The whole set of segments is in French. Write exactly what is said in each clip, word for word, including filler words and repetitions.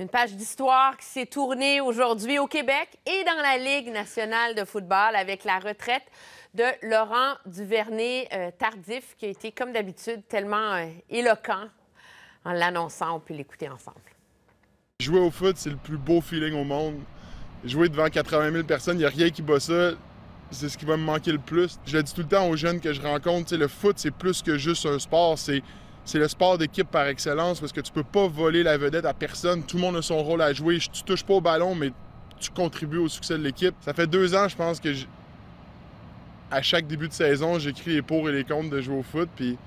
Une page d'histoire qui s'est tournée aujourd'hui au Québec et dans la Ligue nationale de football avec la retraite de Laurent Duvernay-Tardif qui a été, comme d'habitude, tellement euh, éloquent en l'annonçant. On peut l'écouter ensemble. Jouer au foot, c'est le plus beau feeling au monde. Jouer devant quatre-vingt mille personnes, il n'y a rien qui bat ça. C'est ce qui va me manquer le plus. Je le dis tout le temps aux jeunes que je rencontre, le foot, c'est plus que juste un sport. C'est le sport d'équipe par excellence parce que tu peux pas voler la vedette à personne. Tout le monde a son rôle à jouer. Tu touches pas au ballon, mais tu contribues au succès de l'équipe. Ça fait deux ans, je pense, que je... à chaque début de saison, j'écris les pour et les contre de jouer au foot. Puis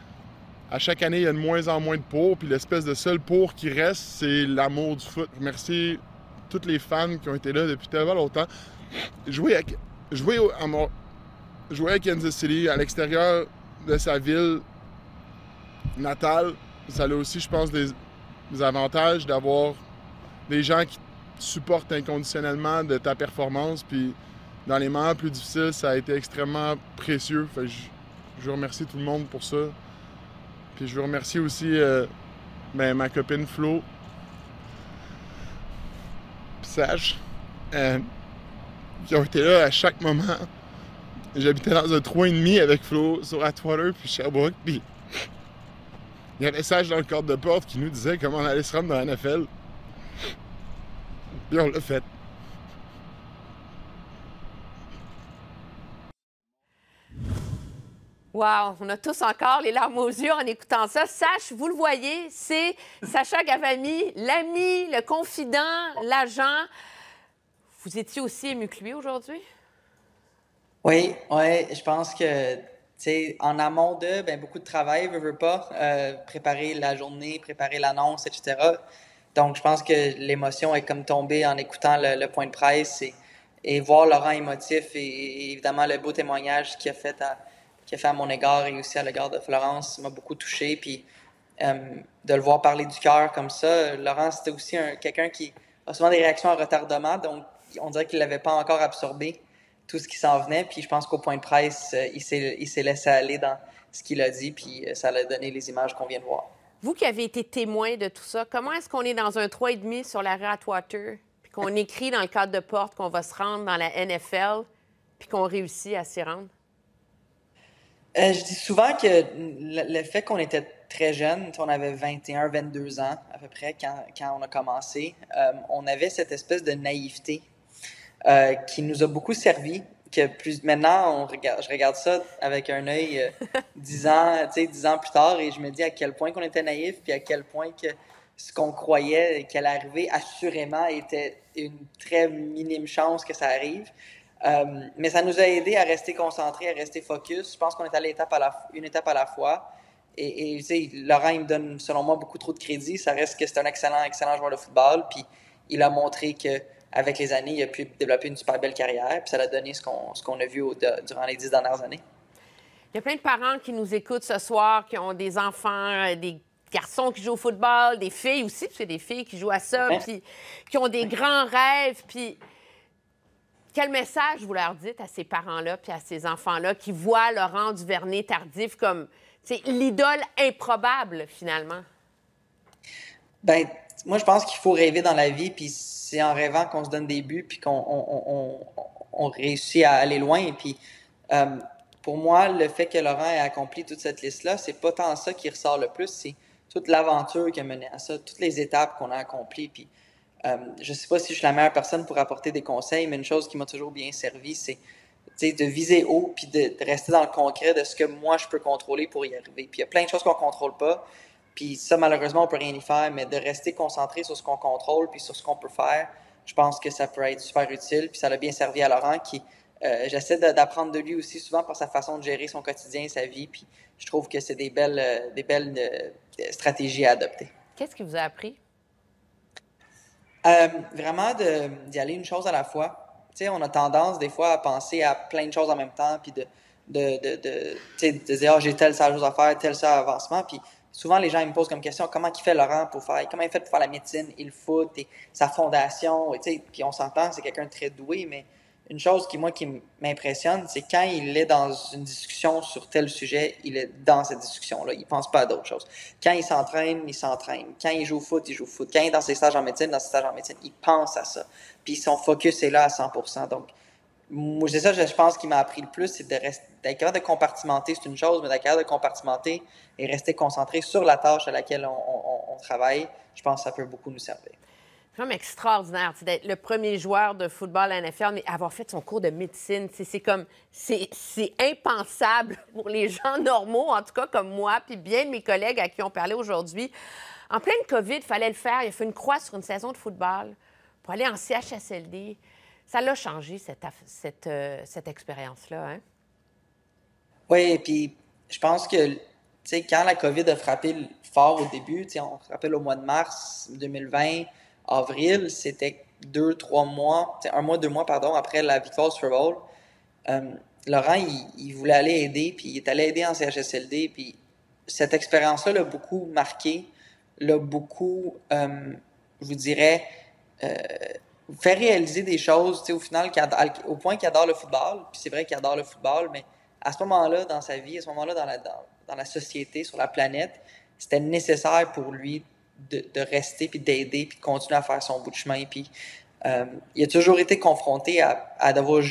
à chaque année, il y a de moins en moins de pour. Puis l'espèce de seul pour qui reste, c'est l'amour du foot. Merci à tous les fans qui ont été là depuis tellement longtemps. Jouer avec... Jouer, au, à mon, jouer à Kansas City, à l'extérieur de sa ville natale, ça a aussi, je pense, des, des avantages d'avoir des gens qui supportent inconditionnellement de ta performance. Puis dans les moments plus difficiles, ça a été extrêmement précieux. Fait, je, je remercie tout le monde pour ça. Puis je veux remercier aussi euh, ben, ma copine Flo, Sacha. Euh, qui ont été là à chaque moment. J'habitais dans un trois et demi avec Flo sur Atwater puis Sherbrooke, puis il y avait Sacha dans le cadre de porte qui nous disait comment on allait se rendre dans la N F L. Puis on l'a fait. Wow! On a tous encore les larmes aux yeux en écoutant ça. Sacha, vous le voyez, c'est Sacha Ghavami, l'ami, le confident, l'agent. Vous étiez aussi ému que lui aujourd'hui? Oui, oui, je pense que, tu sais, en amont de, ben beaucoup de travail, veux, veux pas, euh, préparer la journée, préparer l'annonce, et cetera. Donc, je pense que l'émotion est comme tombée en écoutant le, le point de presse et, et voir Laurent émotif et, et évidemment le beau témoignage qu'il a fait à, qu'il a fait à mon égard et aussi à l'égard de Florence m'a beaucoup touché. Puis, euh, de le voir parler du cœur comme ça, Laurent, c'était aussi quelqu'un qui a souvent des réactions à retardement, donc on dirait qu'il n'avait pas encore absorbé tout ce qui s'en venait. Puis je pense qu'au point de presse, il s'est laissé aller dans ce qu'il a dit, puis ça a donné les images qu'on vient de voir. Vous qui avez été témoin de tout ça, comment est-ce qu'on est dans un trois et demi sur la rue Atwater, puis qu'on écrit dans le cadre de porte qu'on va se rendre dans la N F L, puis qu'on réussit à s'y rendre? Euh, je dis souvent que le fait qu'on était très jeune, on avait vingt et un, vingt-deux ans à peu près quand, quand on a commencé, euh, on avait cette espèce de naïveté Euh, qui nous a beaucoup servi, que plus maintenant, on regarde, je regarde ça avec un œil dix euh, ans, tu sais, dix ans plus tard, et je me dis à quel point qu'on était naïf, puis à quel point que ce qu'on croyait qu'elle arrivait, assurément, était une très minime chance que ça arrive. Euh, mais ça nous a aidé à rester concentrés, à rester focus. Je pense qu'on est allé étape à la, une étape à la fois. Et, et tu sais, Laurent, il me donne, selon moi, beaucoup trop de crédit. Ça reste que c'est un excellent, excellent joueur de football, puis il a montré que avec les années, il a pu développer une super belle carrière, puis ça l'a donné ce qu'on qu'on a vu au, de, durant les dix dernières années. Il y a plein de parents qui nous écoutent ce soir, qui ont des enfants, des garçons qui jouent au football, des filles aussi, parce que des filles qui jouent à ça, hein? Puis qui ont des grands rêves. Puis quel message vous leur dites à ces parents-là puis à ces enfants-là qui voient Laurent Duvernay-Tardif comme l'idole improbable, finalement? Bien, moi, je pense qu'il faut rêver dans la vie, puis c'est en rêvant qu'on se donne des buts, puis qu'on on, on, on réussit à aller loin. Puis, euh, pour moi, le fait que Laurent ait accompli toute cette liste-là, c'est pas tant ça qui ressort le plus, c'est toute l'aventure qui a mené à ça, toutes les étapes qu'on a accomplies. Puis, euh, je sais pas si je suis la meilleure personne pour apporter des conseils, mais une chose qui m'a toujours bien servi, c'est de viser haut, puis de, de rester dans le concret de ce que moi, je peux contrôler pour y arriver. Puis, il y a plein de choses qu'on contrôle pas. Puis ça, malheureusement, on peut rien y faire, mais de rester concentré sur ce qu'on contrôle puis sur ce qu'on peut faire, je pense que ça peut être super utile. Puis ça l'a bien servi à Laurent, qui euh, j'essaie d'apprendre de lui aussi souvent par sa façon de gérer son quotidien, sa vie. Puis je trouve que c'est des belles, euh, des belles euh, stratégies à adopter. Qu'est-ce qui vous a appris? Euh, vraiment d'y aller une chose à la fois. Tu sais, on a tendance des fois à penser à plein de choses en même temps, puis de, de, de, de, de, de dire « Ah, oh, j'ai telle ça chose à faire, telle ça avancement. » Puis souvent, les gens ils me posent comme question comment il fait Laurent pour faire, comment il fait pour faire la médecine, et le foot, et sa fondation, et puis on s'entend, c'est quelqu'un de très doué, mais une chose qui, moi, qui m'impressionne, c'est quand il est dans une discussion sur tel sujet, il est dans cette discussion-là. Il ne pense pas à d'autres choses. Quand il s'entraîne, il s'entraîne. Quand il joue au foot, il joue au foot. Quand il est dans ses stages en médecine, dans ses stages en médecine, il pense à ça. Puis son focus est là à cent pour cent. Donc, moi, c'est ça, je pense qu'il m'a appris le plus, c'est de rester, d'être capable de compartimenter, c'est une chose, mais d'être capable de compartimenter et rester concentré sur la tâche à laquelle on, on, on travaille. Je pense que ça peut beaucoup nous servir. C'est vraiment extraordinaire, tu sais, d'être le premier joueur de football à la N F L, mais avoir fait son cours de médecine, tu sais, c'est comme, c'est, c'est impensable pour les gens normaux, en tout cas comme moi, puis bien mes collègues à qui on parlait aujourd'hui. En pleine COVID, il fallait le faire. Il a fait une croix sur une saison de football pour aller en C H S L D. Ça l'a changé, cette, cette, euh, cette expérience-là, hein? Oui, puis je pense que... Tu sais, quand la COVID a frappé fort au début, tu sais, on se rappelle au mois de mars deux mille vingt, avril, c'était deux, trois mois, tu sais, un mois, deux mois, pardon, après la victoire Super Bowl. Euh, Laurent, il, il voulait aller aider, puis il est allé aider en C H S L D, puis cette expérience-là l'a beaucoup marqué, l'a beaucoup, euh, je vous dirais, euh, fait réaliser des choses, tu sais, au final, au point qu'il adore le football, puis c'est vrai qu'il adore le football, mais à ce moment-là, dans sa vie, à ce moment-là, dans la danse, dans la société, sur la planète, c'était nécessaire pour lui de, de rester, puis d'aider, puis de continuer à faire son bout de chemin. Puis, euh, il a toujours été confronté à, à devoir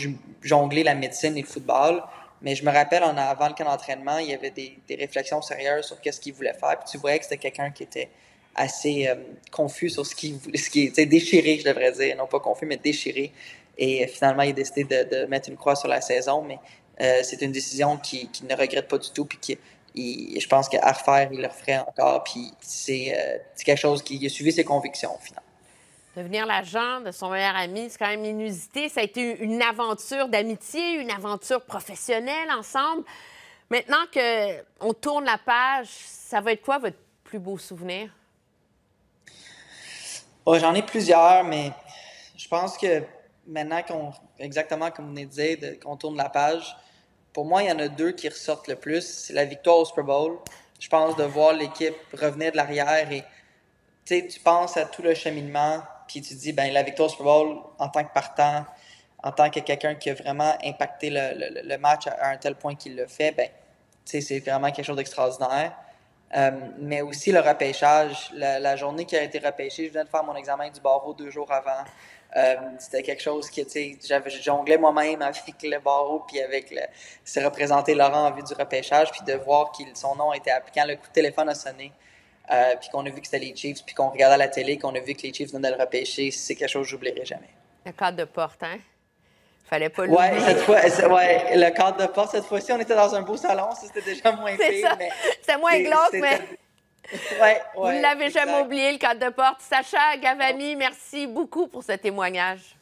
jongler la médecine et le football, mais je me rappelle, en avant le camp d'entraînement, il y avait des, des réflexions sérieuses sur qu'est-ce qu'il voulait faire, puis tu voyais que c'était quelqu'un qui était assez euh, confus sur ce qu'il voulait, ce qui était déchiré, je devrais dire, non pas confus, mais déchiré. Et finalement, il a décidé de, de mettre une croix sur la saison, mais euh, c'est une décision qu'il, qu'il ne regrette pas du tout, puis qui Et je pense qu'à refaire, il le referait encore. Puis c'est, euh, c'est quelque chose qui a suivi ses convictions, au final. Devenir l'agent de son meilleur ami, c'est quand même inusité. Ça a été une aventure d'amitié, une aventure professionnelle ensemble. Maintenant qu'on tourne la page, ça va être quoi votre plus beau souvenir? Oh, j'en ai plusieurs, mais je pense que maintenant qu'on, exactement comme vous venez de dire, de, qu'on tourne la page, pour moi, il y en a deux qui ressortent le plus. C'est la victoire au Super Bowl. Je pense de voir l'équipe revenir de l'arrière et tu penses à tout le cheminement puis tu dis, ben la victoire au Super Bowl, en tant que partant, en tant que quelqu'un qui a vraiment impacté le, le, le match à un tel point qu'il le fait, ben c'est vraiment quelque chose d'extraordinaire. Euh, mais aussi le repêchage, la, la journée qui a été repêchée, je venais de faire mon examen du barreau deux jours avant. Euh, c'était quelque chose que, tu sais, j'avais jonglé moi-même avec le barreau, puis avec le... C'est représenté Laurent en vue du repêchage, puis de voir que son nom était appelé. Quand le coup de téléphone a sonné, euh, puis qu'on a vu que c'était les Chiefs, puis qu'on regardait la télé, qu'on a vu que les Chiefs venaient de le repêcher, c'est quelque chose que j'oublierai jamais. Le cadre de porte, hein? Fallait pas l'oublier. Ouais, cette fois, ouais, le cadre de porte, cette fois-ci, on était dans un beau salon, ça, c'était déjà moins pire. Mais... C'était moins glauque, mais... Ouais, ouais, vous ne l'avez exact. Jamais oublié, le cadre de porte. Sacha Ghavami, merci beaucoup pour ce témoignage.